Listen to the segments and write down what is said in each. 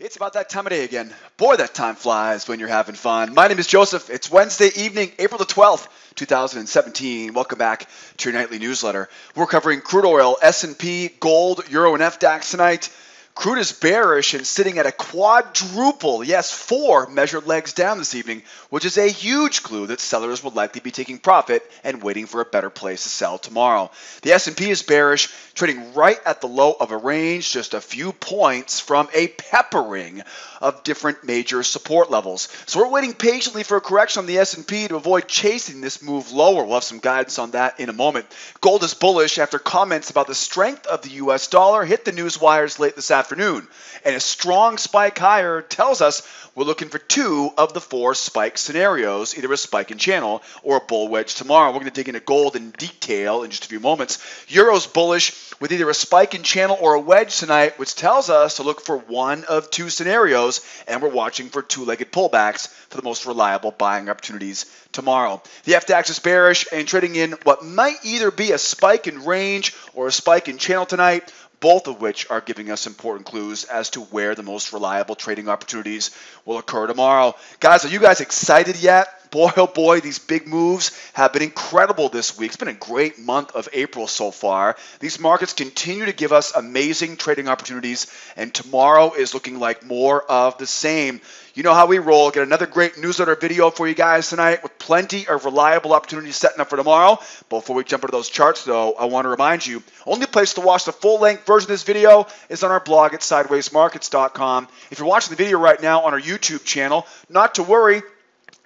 It's about that time of day again. Boy, that time flies when you're having fun. My name is Joseph. It's Wednesday evening, April the 12th, 2017. Welcome back to your nightly newsletter. We're covering crude oil, S&P, gold, euro, and FDAX tonight. Crude is bearish and sitting at a quadruple, yes, four measured legs down this evening, which is a huge clue that sellers will likely be taking profit and waiting for a better place to sell tomorrow. The S&P is bearish, trading right at the low of a range, just a few points from a peppering of different major support levels. So we're waiting patiently for a correction on the S&P to avoid chasing this move lower. We'll have some guidance on that in a moment. Gold is bullish after comments about the strength of the U.S. dollar hit the news wires late this afternoon, and a strong spike higher tells us we're looking for two of the four spike scenarios, either a spike in channel or a bull wedge tomorrow. We're going to dig into gold in detail in just a few moments. Euro's bullish with either a spike in channel or a wedge tonight, which tells us to look for one of two scenarios, and we're watching for two-legged pullbacks for the most reliable buying opportunities tomorrow. The FDAX is bearish and trading in what might either be a spike in range or a spike in channel tonight, both of which are giving us important clues as to where the most reliable trading opportunities will occur tomorrow. Guys, are you guys excited yet? Boy, oh boy, these big moves have been incredible this week. It's been a great month of April so far. These markets continue to give us amazing trading opportunities, and tomorrow is looking like more of the same. You know how we roll. Get another great newsletter video for you guys tonight with plenty of reliable opportunities setting up for tomorrow. Before we jump into those charts, though, I want to remind you, only place to watch the full-length version of this video is on our blog at sidewaysmarkets.com. If you're watching the video right now on our YouTube channel, not to worry.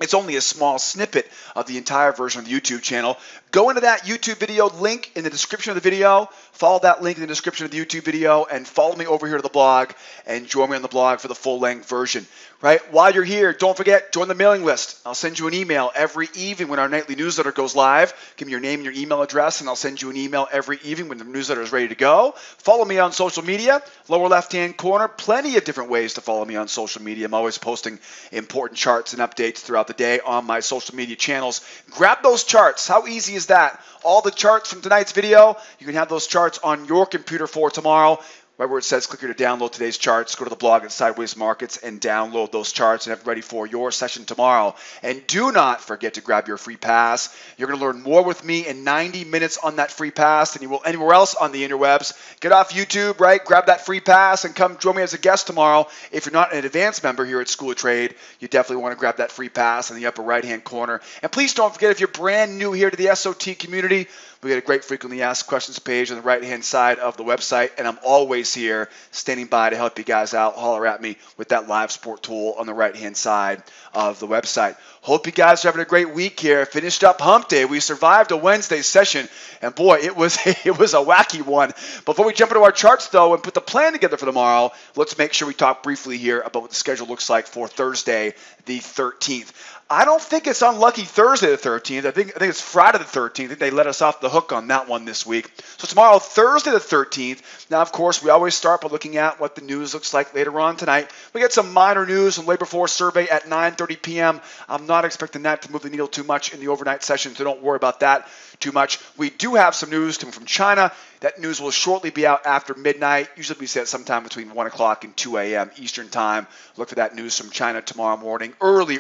It's only a small snippet of the entire version of the YouTube channel. Go into that YouTube video link in the description of the video, follow that link in the description of the YouTube video, and follow me over here to the blog and join me on the blog for the full-length version. Right? While you're here, don't forget, join the mailing list. I'll send you an email every evening when our nightly newsletter goes live. Give me your name and your email address, and I'll send you an email every evening when the newsletter is ready to go. Follow me on social media, lower left-hand corner, plenty of different ways to follow me on social media. I'm always posting important charts and updates throughout the day on my social media channels. Grab those charts. How easy is that? All the charts from tonight's video, you can have those charts on your computer for tomorrow. Right where it says click here to download today's charts, go to the blog at Sideways Markets and download those charts and have it ready for your session tomorrow. And do not forget to grab your free pass. You're going to learn more with me in 90 minutes on that free pass than you will anywhere else on the interwebs. Get off YouTube, right? Grab that free pass and come join me as a guest tomorrow. If you're not an advanced member here at School of Trade, you definitely want to grab that free pass in the upper right-hand corner. And please don't forget, if you're brand new here to the SOT community, we got a great frequently asked questions page on the right-hand side of the website, and I'm always here standing by to help you guys out. Holler at me with that live support tool on the right-hand side of the website. Hope you guys are having a great week here. Finished up hump day. We survived a Wednesday session, and boy, it was a wacky one. Before we jump into our charts, though, and put the plan together for tomorrow, let's make sure we talk briefly here about what the schedule looks like for Thursday, the 13th. I don't think it's unlucky Thursday the 13th. I think it's Friday the 13th. I think they let us off the hook on that one this week. So tomorrow, Thursday the 13th. Now, of course, we always start by looking at what the news looks like later on tonight. We get some minor news on labor force survey at 9:30 p.m. I'm not expecting that to move the needle too much in the overnight session, so don't worry about that too much. We do have some news coming from China. That news will shortly be out after midnight. Usually we say sometime between 1 o'clock and 2 a.m. Eastern time. Look for that news from China tomorrow morning, early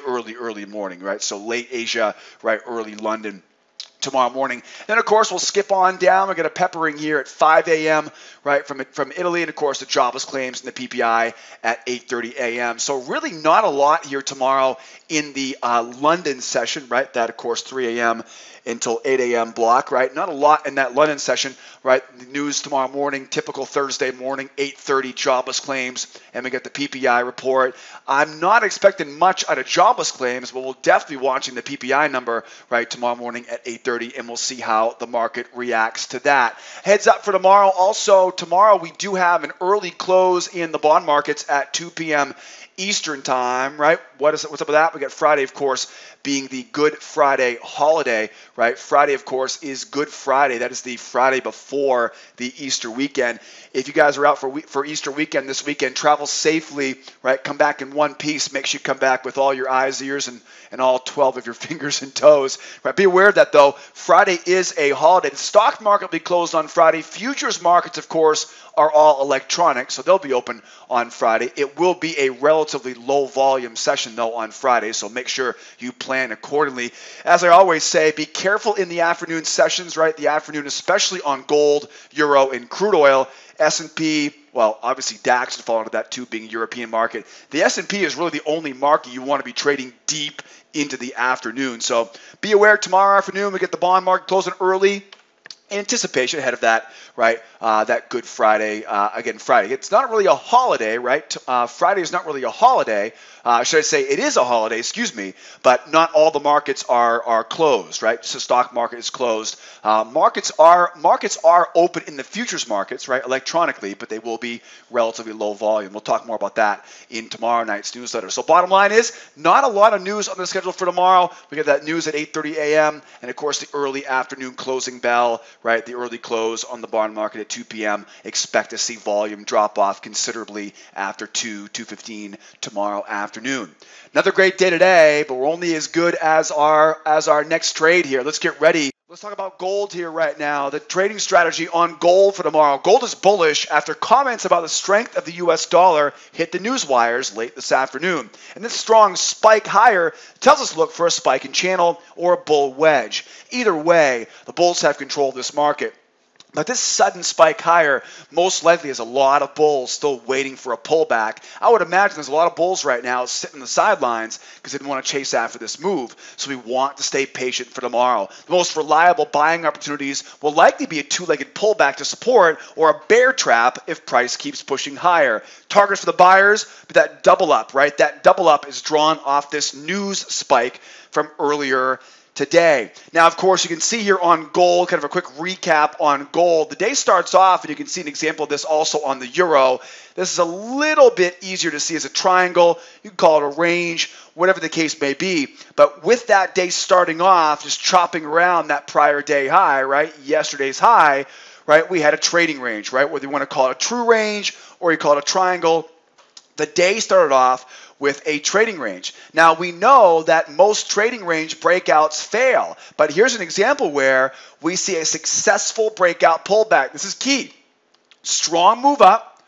morning, right? So late Asia, right, early London tomorrow morning. Then, of course, we'll skip on down. We'll get a peppering here at 5 a.m., right, from Italy, and, of course, the jobless claims and the PPI at 8:30 a.m. So really not a lot here tomorrow in the London session, right? That, of course, 3 a.m. until 8 a.m. block, right? Not a lot in that London session, right? The news tomorrow morning, typical Thursday morning, 8:30 jobless claims, and we get the PPI report. I'm not expecting much out of jobless claims, but we'll definitely be watching the PPI number, right, tomorrow morning at 8:30. And we'll see how the market reacts to that. Heads up for tomorrow. Also, tomorrow we do have an early close in the bond markets at 2 p.m. Eastern time, right? What's up with that? We got Friday, of course, being the Good Friday holiday, right? Friday, of course, is Good Friday. That is the Friday before the Easter weekend. If you guys are out for Easter weekend this weekend, travel safely, right? Come back in one piece. Make sure you come back with all your eyes, ears, and all 12 of your fingers and toes, right? Be aware of that, though. Friday is a holiday. The stock market will be closed on Friday. Futures markets, of course, are all electronic, so they'll be open on Friday. It will be a relatively low volume session, though, on Friday, so make sure you plan accordingly. As I always say, be careful in the afternoon sessions, right? The afternoon, especially on gold, euro, and crude oil. S&P, well, obviously DAX would fall into that too, being European market. The S&P is really the only market you want to be trading deep into the afternoon. So be aware, tomorrow afternoon we get the bond market closing early. Anticipation ahead of that, right? That Good Friday, again, Friday. It's not really a holiday, right? Friday is not really a holiday. Should I say it is a holiday, excuse me, but not all the markets are closed, right? So stock market is closed. Markets are open in the futures markets, right, electronically, but they will be relatively low volume. We'll talk more about that in tomorrow night's newsletter. So bottom line is, not a lot of news on the schedule for tomorrow. We get that news at 8:30 a.m. and, of course, the early afternoon closing bell, right, the early close on the bond market at 2 p.m. Expect to see volume drop off considerably after 2:15 tomorrow afternoon. Another great day today, but we're only as good as our next trade here. Let's get ready. Let's talk about gold here right now. The trading strategy on gold for tomorrow. Gold is bullish after comments about the strength of the U.S. dollar hit the news wires late this afternoon. And this strong spike higher tells us to look for a spike in channel or a bull wedge. Either way, the bulls have control of this market. But this sudden spike higher most likely is a lot of bulls still waiting for a pullback. I would imagine there's a lot of bulls right now sitting on the sidelines because they didn't want to chase after this move. So we want to stay patient for tomorrow. The most reliable buying opportunities will likely be a two-legged pullback to support or a bear trap if price keeps pushing higher. Targets for the buyers, but that double up, right? That double up is drawn off this news spike from earlier today. Now, of course, you can see here on gold, kind of a quick recap on gold. The day starts off, and you can see an example of this also on the euro. This is a little bit easier to see as a triangle. You can call it a range, whatever the case may be. But with that day starting off, just chopping around that prior day high, right, yesterday's high, right, we had a trading range, right, whether you want to call it a true range or you call it a triangle. The day started off with a trading range. Now, we know that most trading range breakouts fail, but here's an example where we see a successful breakout pullback. This is key. Strong move up,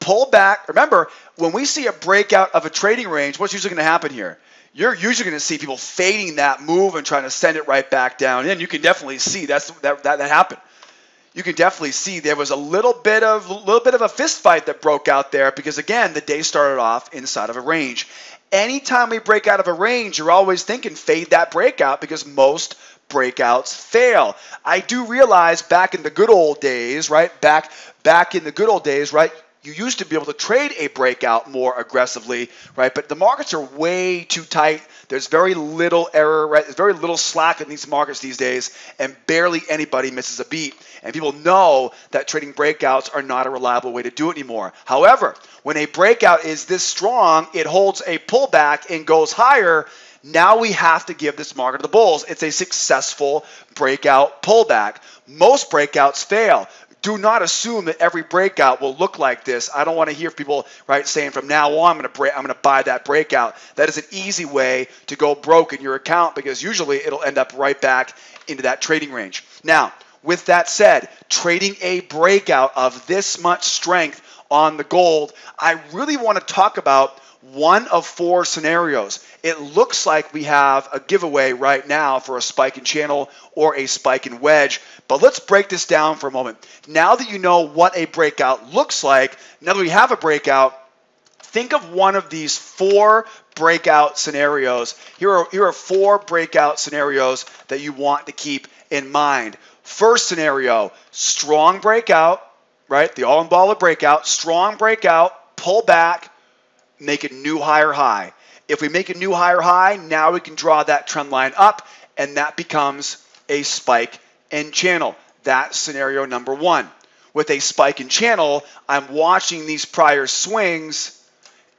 pull back. Remember, when we see a breakout of a trading range, what's usually going to happen here? You're usually going to see people fading that move and trying to send it right back down. And you can definitely see that happened. You can definitely see there was a little bit of a fist fight that broke out there because, again, the day started off inside of a range. Anytime we break out of a range, you're always thinking fade that breakout because most breakouts fail. I do realize back in the good old days, right, back in the good old days, right, you used to be able to trade a breakout more aggressively, right? But the markets are way too tight. There's very little error, right? There's very little slack in these markets these days, and barely anybody misses a beat. And people know that trading breakouts are not a reliable way to do it anymore. However, when a breakout is this strong, it holds a pullback and goes higher. Now we have to give this market to the bulls. It's a successful breakout pullback. Most breakouts fail. Do not assume that every breakout will look like this. I don't want to hear people, right, saying from now on I'm going to buy that breakout. That is an easy way to go broke in your account because usually it'll end up right back into that trading range. Now, with that said, trading a breakout of this much strength on the gold, I really want to talk about one of four scenarios. It looks like we have a giveaway right now for a spike in channel or a spike in wedge, but let's break this down for a moment. Now that you know what a breakout looks like, now that we have a breakout, think of one of these four breakout scenarios. Here are four breakout scenarios that you want to keep in mind. First scenario, strong breakout, right? The all-in-baller breakout, strong breakout, pull back, make a new higher high. If we make a new higher high, now we can draw that trend line up, and that becomes a spike and channel. That's scenario number one. With a spike and channel, I'm watching these prior swings,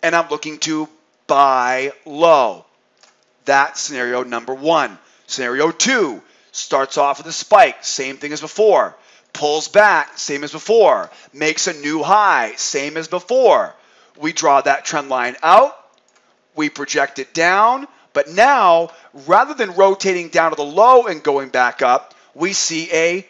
and I'm looking to buy low. That's scenario number one. Scenario two, starts off with a spike, same thing as before. Pulls back, same as before. Makes a new high, same as before. We draw that trend line out. We project it down. But now, rather than rotating down to the low and going back up, we see a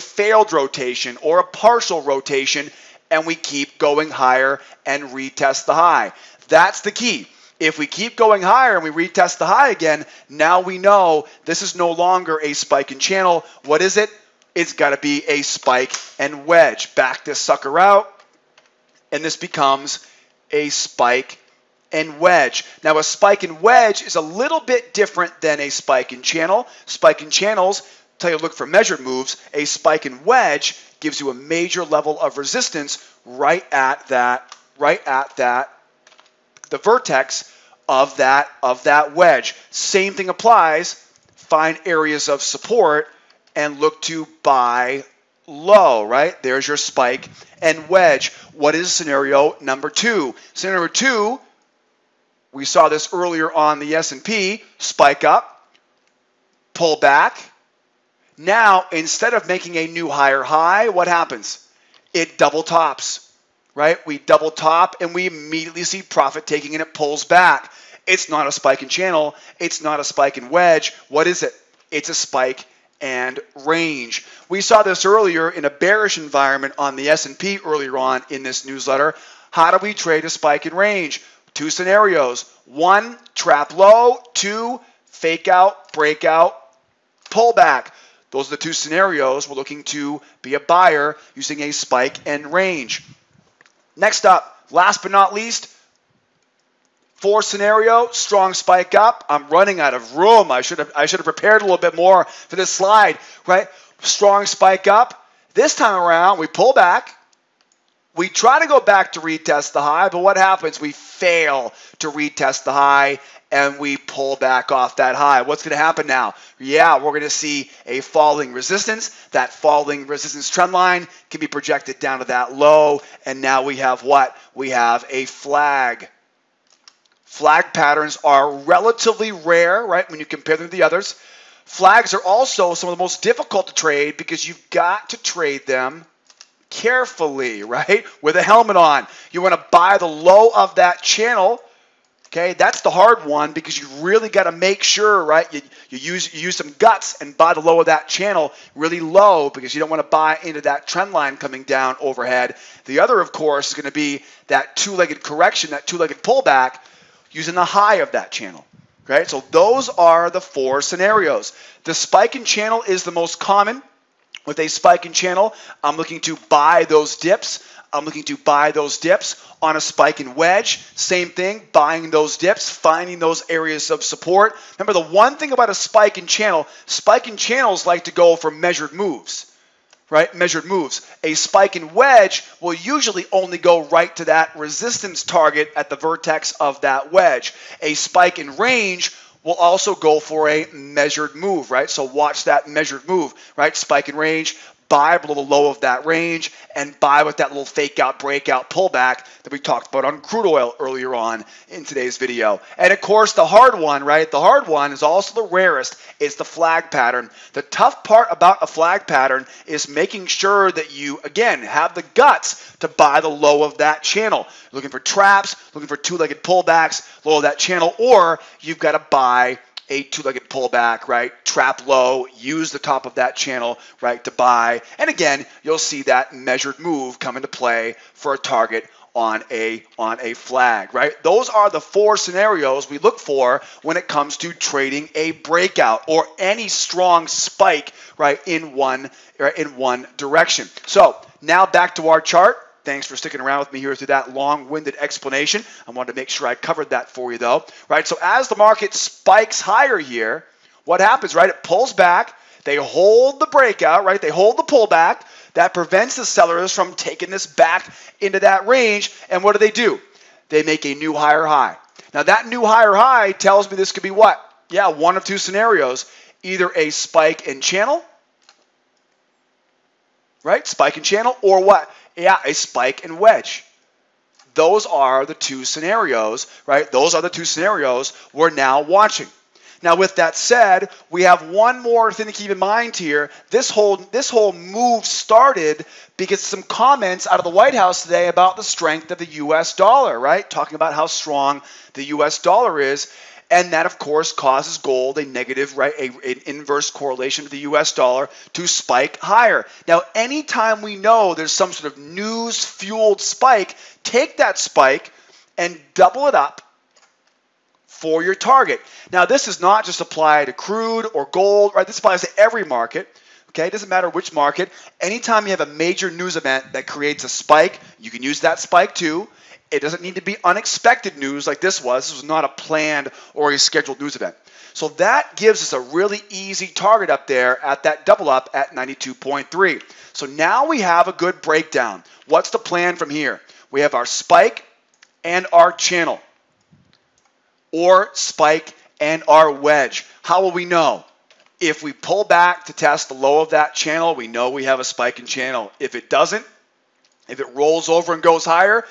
failed rotation or a partial rotation, and we keep going higher and retest the high. That's the key. If we keep going higher and we retest the high again, now we know this is no longer a spike and channel. What is it? It's got to be a spike and wedge. Back this sucker out, and this becomes a spike and wedge. Now, a spike and wedge is a little bit different than a spike and channel. Spike and channels tell you to look for measured moves. A spike and wedge gives you a major level of resistance right at that. The vertex of that wedge. Same thing applies. Find areas of support and look to buy low, right? There's your spike and wedge. What is scenario number two? Scenario two, we saw this earlier on the S&P, spike up, pull back. Now, instead of making a new higher high, what happens? It double tops. Right? We double top and we immediately see profit taking and it pulls back. It's not a spike and channel. It's not a spike and wedge. What is it? It's a spike and range. We saw this earlier in a bearish environment on the S&P earlier on in this newsletter. How do we trade a spike and range? Two scenarios. One, trap low. Two, fake out, breakout, pullback. Those are the two scenarios. We're looking to be a buyer using a spike and range. Next up, last but not least, fourth scenario, strong spike up. I'm running out of room. I should have prepared a little bit more for this slide, right? Strong spike up. This time around, we pull back. We try to go back to retest the high, but what happens? We fail to retest the high, and we pull back off that high. What's going to happen now? Yeah, we're going to see a falling resistance. That falling resistance trend line can be projected down to that low, and now we have what? We have a flag. Flag patterns are relatively rare, right, when you compare them to the others. Flags are also some of the most difficult to trade because you've got to trade them carefully, right? With a helmet on. You want to buy the low of that channel. Okay, that's the hard one because you really got to make sure, right? You use some guts and buy the low of that channel really low because you don't want to buy into that trend line coming down overhead. The other, of course, is going to be that two-legged correction, that two-legged pullback using the high of that channel. Okay, so those are the four scenarios. The spike and channel is the most common. With a spike and channel, I'm looking to buy those dips. I'm looking to buy those dips. On a spike and wedge, same thing, buying those dips, finding those areas of support. Remember, the one thing about a spike and channels like to go for measured moves, right? Measured moves. A spike and wedge will usually only go right to that resistance target at the vertex of that wedge. A spike and range will also go for a measured move, right? So watch that measured move, right? Spike and range, buy below the low of that range, and buy with that little fake out, breakout, pullback that we talked about on crude oil earlier on in today's video. And of course, the hard one, right? The hard one is also the rarest. It's the flag pattern. The tough part about a flag pattern is making sure that you, again, have the guts to buy the low of that channel. Looking for traps, looking for two-legged pullbacks, low of that channel, or you've got to buy a two-legged pullback, right? Trap low, use the top of that channel, right, to buy. And again, you'll see that measured move come into play for a target on a flag, right? Those are the four scenarios we look for when it comes to trading a breakout or any strong spike, right, in one direction. So now back to our chart. Thanks for sticking around with me here through that long-winded explanation. I wanted to make sure I covered that for you, though. Right, so as the market spikes higher here, what happens, right? It pulls back. They hold the breakout, right? They hold the pullback. That prevents the sellers from taking this back into that range. And what do? They make a new higher high. Now, that new higher high tells me this could be what? Yeah, one of two scenarios. Either a spike and channel, right? Spike and channel, or what? Yeah, a spike and wedge. Those are the two scenarios, right? Those are the two scenarios we're now watching. Now, with that said, we have one more thing to keep in mind here. This whole move started because some comments out of the White House today about the strength of the U.S. dollar, right? Talking about how strong the U.S. dollar is, and that, of course, causes gold, a negative, right, an inverse correlation to the U.S. dollar, to spike higher. Now, anytime we know there's some sort of news-fueled spike, take that spike and double it up for your target. Now, this does not just apply to crude or gold, right? This applies to every market, okay? It doesn't matter which market. Anytime you have a major news event that creates a spike, you can use that spike too. It doesn't need to be unexpected news like this was. This was not a planned or a scheduled news event. So that gives us a really easy target up there at that double up at 92.3. So now we have a good breakdown. What's the plan from here? We have our spike and our channel, or spike and our wedge. How will we know? If we pull back to test the low of that channel, we know we have a spike in channel. If it doesn't, if it rolls over and goes higher,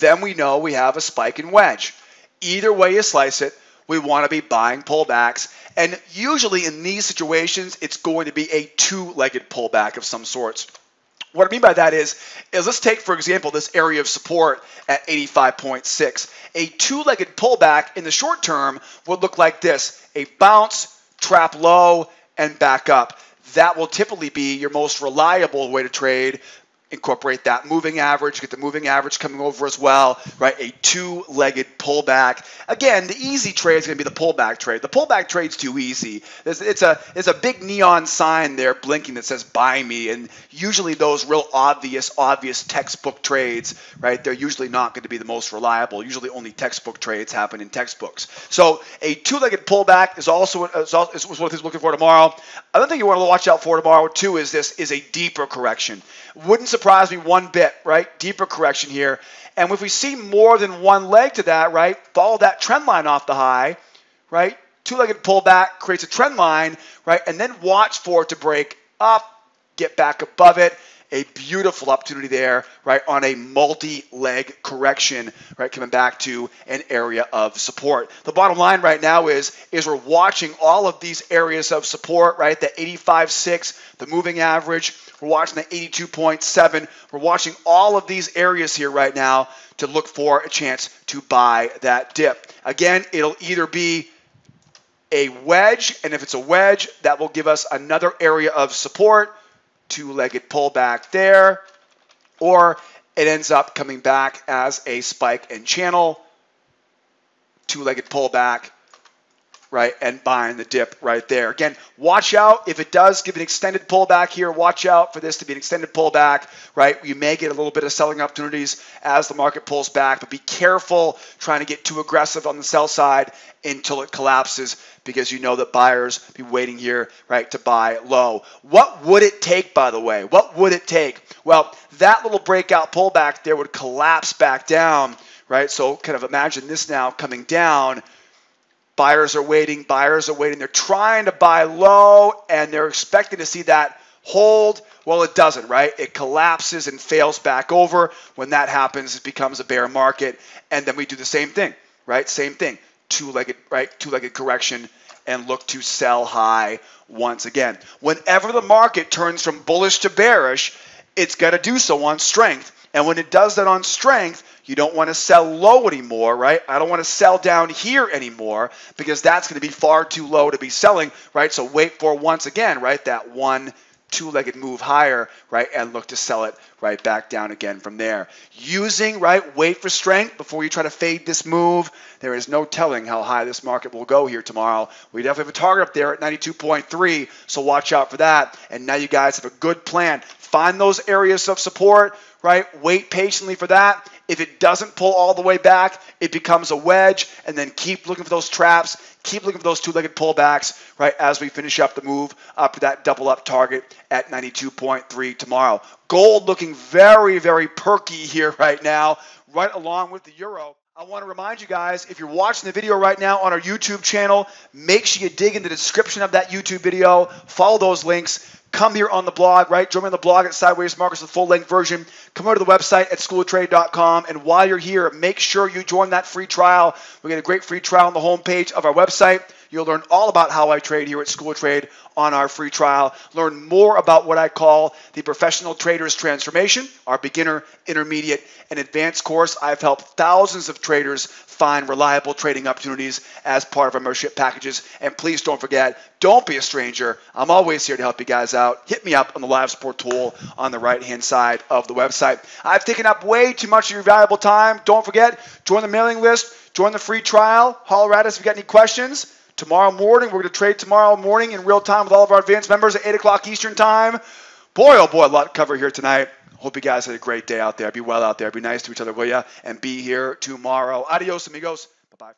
then we know we have a spike in wedge. Either way you slice it, we want to be buying pullbacks. And usually in these situations, it's going to be a two-legged pullback of some sorts. What I mean by that is let's take, for example, this area of support at 85.6. A two-legged pullback in the short term would look like this: a bounce, trap low, and back up. That will typically be your most reliable way to trade. Incorporate that moving average, get the moving average coming over as well, right? A two-legged pullback. Again, the easy trade is going to be the pullback trade. The pullback trade's too easy. It's a big neon sign there blinking that says buy me, and usually those real obvious textbook trades, right? They're usually not going to be the most reliable. Usually only textbook trades happen in textbooks. So a two-legged pullback is what we're looking for tomorrow. Another thing you want to watch out for tomorrow too is a deeper correction. Wouldn't surprise me one bit, right? Deeper correction here. And if we see more than one leg to that, right, follow that trend line off the high, right? Two-legged pullback creates a trend line, right? And then watch for it to break up, get back above it. A beautiful opportunity there, right, on a multi-leg correction, right, coming back to an area of support. The bottom line right now is we're watching all of these areas of support, right, the 85.6, the moving average, we're watching the 82.7, we're watching all of these areas here right now to look for a chance to buy that dip. Again, it'll either be a wedge, and if it's a wedge, that will give us another area of support, two-legged pullback there, or it ends up coming back as a spike and channel, two-legged pullback, right, and buying the dip right there. Again, watch out if it does give an extended pullback here. Watch out for this to be an extended pullback, right? You may get a little bit of selling opportunities as the market pulls back, but be careful trying to get too aggressive on the sell side until it collapses, because you know that buyers be waiting here, right, to buy low. What would it take, by the way? What would it take? Well, that little breakout pullback there would collapse back down, right? So kind of imagine this now coming down. Buyers are waiting, They're trying to buy low, and they're expecting to see that hold. Well, it doesn't, right? It collapses and fails back over. When that happens, it becomes a bear market, and then we do the same thing, right? Same thing, two-legged, right? Two-legged correction, and look to sell high once again. Whenever the market turns from bullish to bearish, it's got to do so on strength. And when it does that on strength, you don't want to sell low anymore, right? I don't want to sell down here anymore, because that's going to be far too low to be selling, right? So wait for, once again, right, that one two-legged move higher, right, and look to sell it right back down again from there. Using, right, wait for strength before you try to fade this move. There is no telling how high this market will go here tomorrow. We definitely have a target up there at 92.3, so watch out for that. And now you guys have a good plan. Find those areas of support, right? Wait patiently for that. If it doesn't pull all the way back, it becomes a wedge, and then keep looking for those traps, keep looking for those two-legged pullbacks, right, as we finish up the move up to that double-up target at 92.3 tomorrow. Gold looking very, very perky here right now, right along with the euro. I want to remind you guys, if you're watching the video right now on our YouTube channel, make sure you dig in the description of that YouTube video, follow those links, come here on the blog, right? Join me on the blog at Sideways Markets, the full-length version. Come over to the website at schooloftrade.com, and while you're here, make sure you join that free trial. We get a great free trial on the homepage of our website. You'll learn all about how I trade here at School of Trade on our free trial. Learn more about what I call the Professional Trader's Transformation, our beginner, intermediate, and advanced course. I've helped thousands of traders find reliable trading opportunities as part of our membership packages. And please don't forget, don't be a stranger. I'm always here to help you guys out. Hit me up on the live support tool on the right-hand side of the website. I've taken up way too much of your valuable time. Don't forget, join the mailing list, join the free trial. Holler at us if you got any questions. Tomorrow morning, we're going to trade tomorrow morning in real time with all of our advanced members at 8 o'clock Eastern time. Boy, oh boy, a lot to cover here tonight. Hope you guys had a great day out there. Be well out there. Be nice to each other, will you? And be here tomorrow. Adios, amigos. Bye-bye.